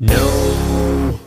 No.